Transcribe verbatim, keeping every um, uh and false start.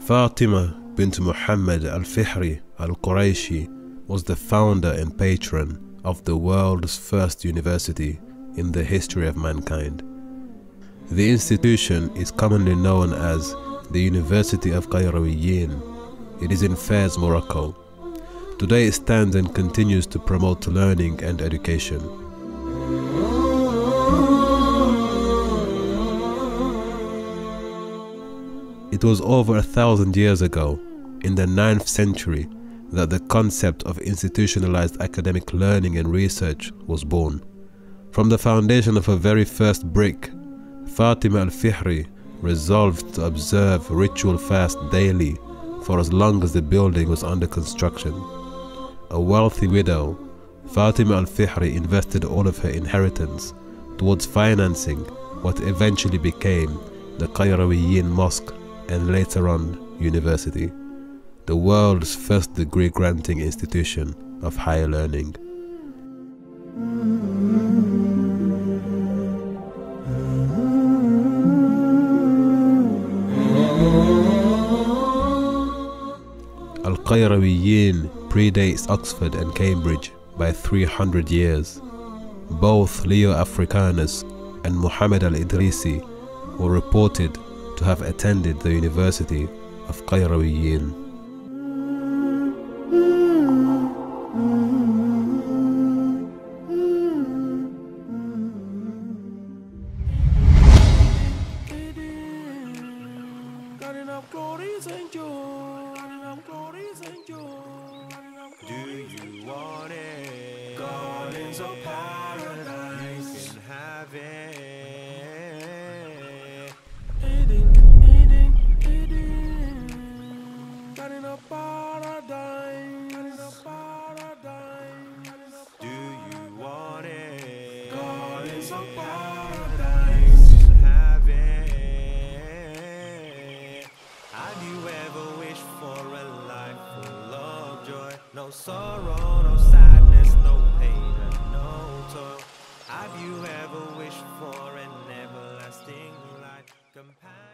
Fatima bint Muhammad al-Fihri al-Qurayshi was the founder and patron of the world's first university in the history of mankind. The institution is commonly known as the University of Qarawiyyin. It is in Fez, Morocco. Today it stands and continues to promote learning and education. It was over a thousand years ago, in the ninth century, that the concept of institutionalized academic learning and research was born. From the foundation of her very first brick, Fatima al-Fihri resolved to observe ritual fast daily for as long as the building was under construction. A wealthy widow, Fatima al-Fihri invested all of her inheritance towards financing what eventually became the Qarawiyyin Mosque, and later on university, the world's first degree granting institution of higher learning. Al-Qarawiyyin predates Oxford and Cambridge by three hundred years. Both Leo Africanus and Muhammad Al-Idrisi were reported to have attended the University of Qarawiyyin. Do you want it? Gardens of paradise, you can have it. No sorrow, no sadness, no pain, and no toil. Have you ever wished for an everlasting life? Companion